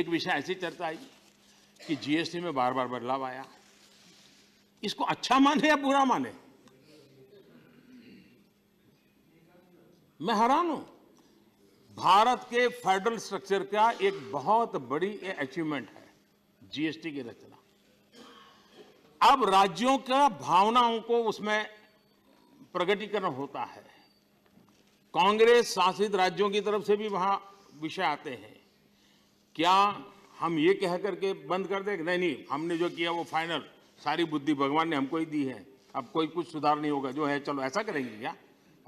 एक विषय ऐसी चर्चा आई कि जीएसटी में बार बार बदलाव आया, इसको अच्छा माने या बुरा माने, मैं हैरान हूं। भारत के फेडरल स्ट्रक्चर का एक बहुत बड़ी अचीवमेंट है जीएसटी की रचना। अब राज्यों का भावनाओं को उसमें प्रगटीकरण होता है। कांग्रेस शासित राज्यों की तरफ से भी वहां विषय आते हैं। क्या हम ये कह करके बंद कर दें? नहीं, हमने जो किया वो फाइनल, सारी बुद्धि भगवान ने हमको ही दी है, अब कोई कुछ सुधार नहीं होगा, जो है चलो ऐसा करेंगे क्या?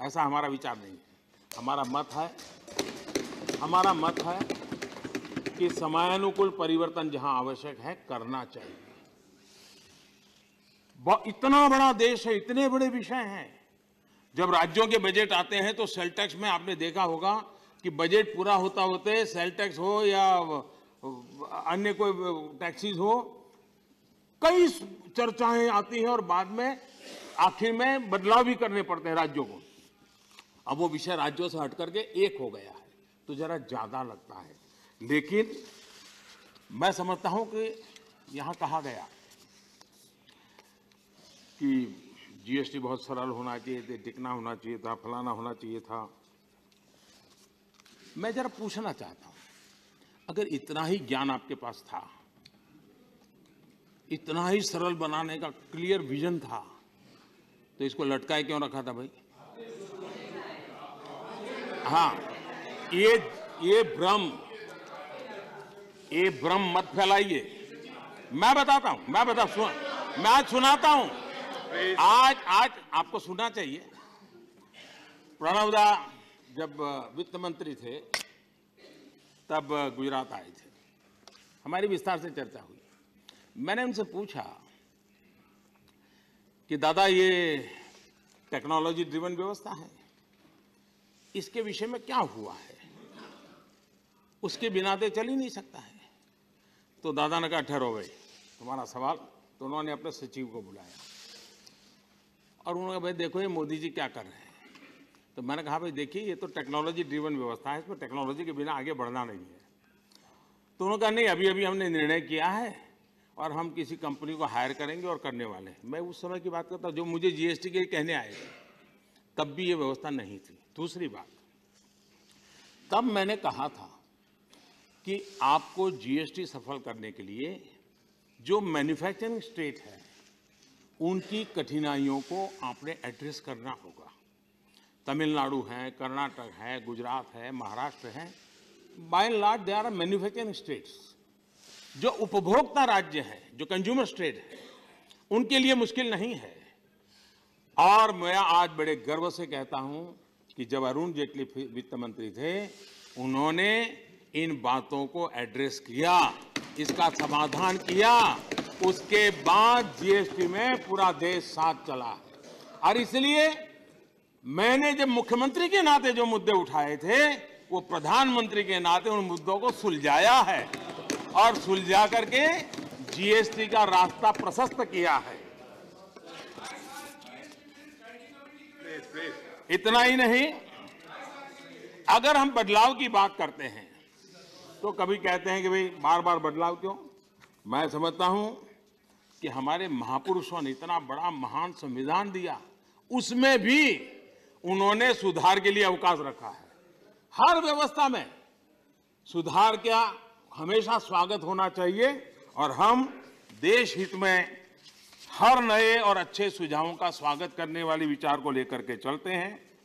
ऐसा हमारा विचार नहीं है। हमारा मत है कि समयानुकूल परिवर्तन जहां आवश्यक है करना चाहिए। इतना बड़ा देश है, इतने बड़े विषय हैं। जब राज्यों के बजट आते हैं तो सेल टैक्स में आपने देखा होगा कि बजट पूरा होता होते सेल टैक्स हो या अन्य कोई टैक्सेस हो, कई चर्चाएं आती हैं और बाद में आखिर में बदलाव भी करने पड़ते हैं राज्यों को। अब वो विषय राज्यों से हट करके एक हो गया है तो जरा ज़्यादा लगता है। लेकिन मैं समझता हूं कि यहाँ कहा गया कि जीएसटी बहुत सरल होना चाहिए, दिखना होना चाहिए था, फलाना होना चाहिए था। मैं जरा पूछना चाहता हूँ, अगर इतना ही ज्ञान आपके पास था, इतना ही सरल बनाने का क्लियर विजन था, तो इसको लटकाए क्यों रखा था भाई? हाँ, ये भ्रम मत फैलाइए। मैं बताता हूँ, मैं आज सुनाता हूँ, आज आपको सुनना चाहिए। प्रणव दा जब वित्त मंत्री थे तब गुजरात आए थे, हमारी विस्तार से चर्चा हुई। मैंने उनसे पूछा कि दादा ये टेक्नोलॉजी ड्रिवन व्यवस्था है, इसके विषय में क्या हुआ है, उसके बिना तो चल ही नहीं सकता है। तो दादा ने कहा ठहरो भाई तुम्हारा सवाल, तो उन्होंने अपने सचिव को बुलाया और उन्होंने कहा भाई देखो ये मोदी जी क्या कर रहे हैं। तो मैंने कहा भाई देखिए ये तो टेक्नोलॉजी ड्रिवन व्यवस्था है, इसमें टेक्नोलॉजी के बिना आगे बढ़ना नहीं है। तो उन्होंने कहा नहीं, अभी अभी हमने निर्णय किया है और हम किसी कंपनी को हायर करेंगे और करने वाले हैं। मैं उस समय की बात करता हूँ जो मुझे जीएसटी के कहने आए थे, तब भी ये व्यवस्था नहीं थी। दूसरी बात, तब मैंने कहा था कि आपको जीएसटी सफल करने के लिए जो मैन्युफैक्चरिंग स्टेट है उनकी कठिनाइयों को आपने एड्रेस करना होगा। तमिलनाडु है, कर्नाटक है, गुजरात है, महाराष्ट्र है, by and large they are manufacturing states. जो उपभोक्ता राज्य हैं, जो कंज्यूमर स्टेट है, उनके लिए मुश्किल नहीं है। और मैं आज बड़े गर्व से कहता हूं कि जब अरुण जेटली वित्त मंत्री थे उन्होंने इन बातों को एड्रेस किया, इसका समाधान किया, उसके बाद जीएसटी में पूरा देश साथ चला। और इसलिए मैंने जब मुख्यमंत्री के नाते जो मुद्दे उठाए थे वो प्रधानमंत्री के नाते उन मुद्दों को सुलझाया है और सुलझा करके जीएसटी का रास्ता प्रशस्त किया है। इतना ही नहीं, अगर हम बदलाव की बात करते हैं तो कभी कहते हैं कि भाई बार बार बदलाव क्यों? मैं समझता हूं कि हमारे महापुरुषों ने इतना बड़ा महान संविधान दिया, उसमें भी उन्होंने सुधार के लिए अवकाश रखा है। हर व्यवस्था में सुधार क्या हमेशा स्वागत होना चाहिए और हम देश हित में हर नए और अच्छे सुझावों का स्वागत करने वाले विचार को लेकर के चलते हैं।